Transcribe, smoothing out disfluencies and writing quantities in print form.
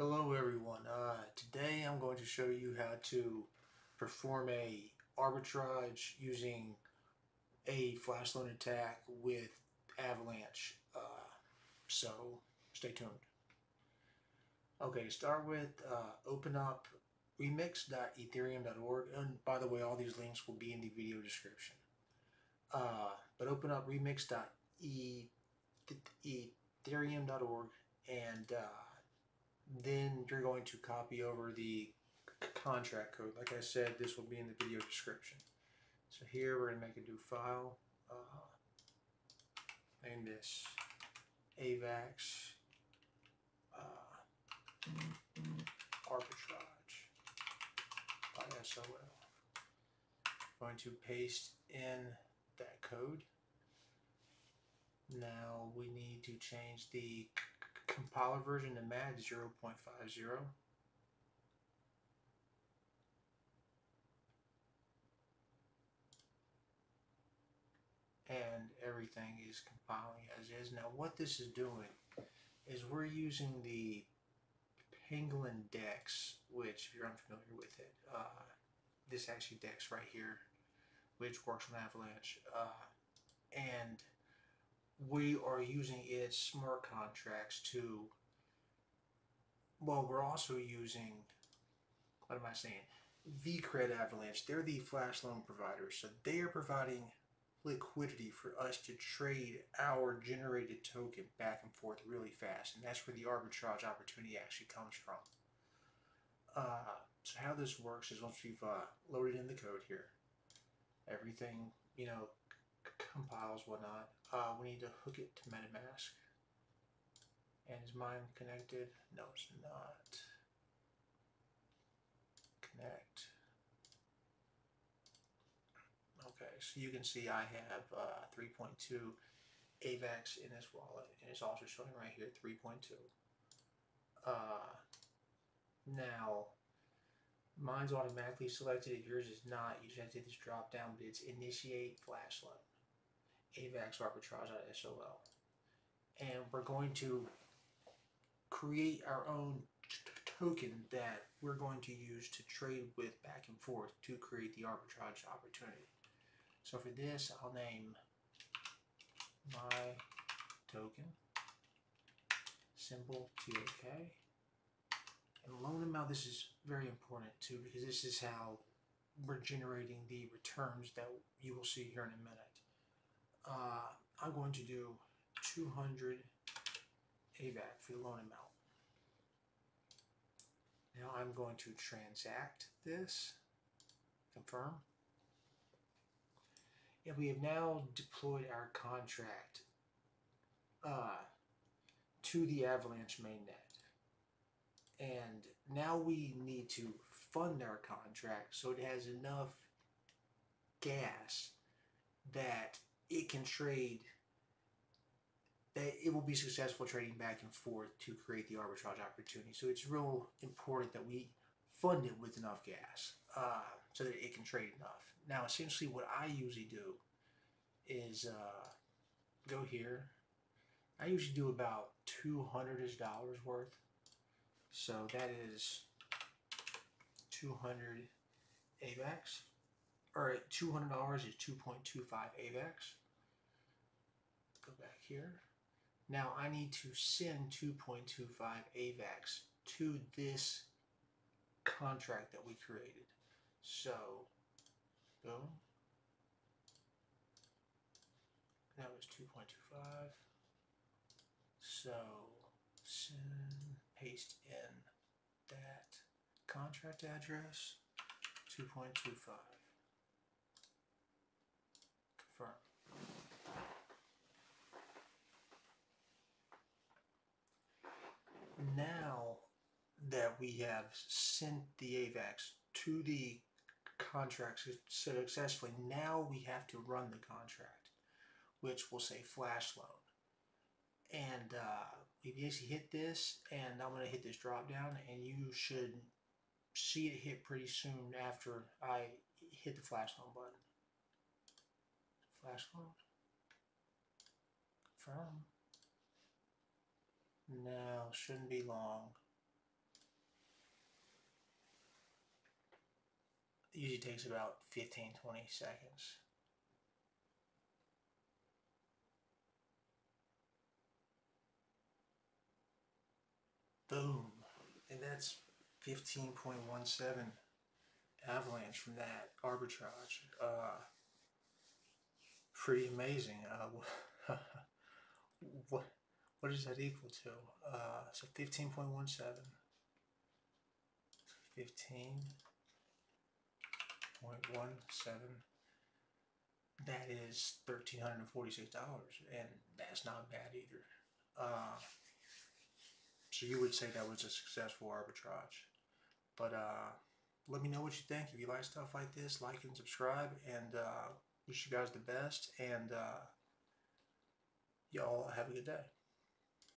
Hello everyone, today I'm going to show you how to perform a arbitrage using a flash loan attack with Avalanche, so stay tuned. Okay, to start with, open up remix.ethereum.org, and by the way all these links will be in the video description, but open up remix.ethereum.org and then you're going to copy over the contract code. Like I said, this will be in the video description. So here we're going to make a new file. Name this AVAX Arbitrage by SOL. I'm going to paste in that code. Now we need to change the compiler version to MAD 0.50. And everything is compiling as is. Now what this is doing is we're using the Pangolin Dex, which if you're unfamiliar with it, this actually Dex right here, which works on Avalanche, and we are using its smart contracts to, well, we're also using, what am I saying, VCred Avalanche. They're the flash loan providers, so they are providing liquidity for us to trade our generated token back and forth really fast, and that's where the arbitrage opportunity actually comes from. So how this works is once we've loaded in the code here, everything, you know, compiles, whatnot. We need to hook it to MetaMask. And is mine connected? No, it's not. Connect. Okay, so you can see I have 3.2 AVAX in this wallet, and it's also showing right here 3.2. Now, mine's automatically selected. Yours is not. You just have to hit this drop down, but it's initiate flash loan. AvaxArbitrage.sol, and we're going to create our own token that we're going to use to trade with back and forth to create the arbitrage opportunity. So for this I'll name my token, symbol TOK, and loan amount. This is very important too, because this is how we're generating the returns that you will see here in a minute. I'm going to do 200 AVAX for the loan amount. Now I'm going to transact this, confirm, and we have now deployed our contract to the Avalanche mainnet. And now we need to fund our contract so it has enough gas that it can trade, that it will be successful trading back and forth to create the arbitrage opportunity. So it's real important that we fund it with enough gas so that it can trade enough. Now essentially what I usually do is go here. I usually do about $200 worth. So that is 200 AVAX. Alright, $200 is 2.25 AVAX. Go back here. Now I need to send 2.25 AVAX to this contract that we created. So, boom. That was 2.25. So, send, paste in that contract address, 2.25. Confirm. Now that we have sent the AVAX to the contract successfully, now we have to run the contract, which will say flash loan. And we basically hit this, and I'm going to hit this drop down, and you should see it hit pretty soon after I hit the flash loan button. Flash loan. Confirm. Now, shouldn't be long. It usually takes about 15-20 seconds. Boom. And that's 15.17 Avalanche from that arbitrage. Pretty amazing. What is that equal to? So 15.17. 15.17. That is $1,346, and that's not bad either. So you would say that was a successful arbitrage. But let me know what you think. If you like stuff like this, like and subscribe, and wish you guys the best, and y'all have a good day.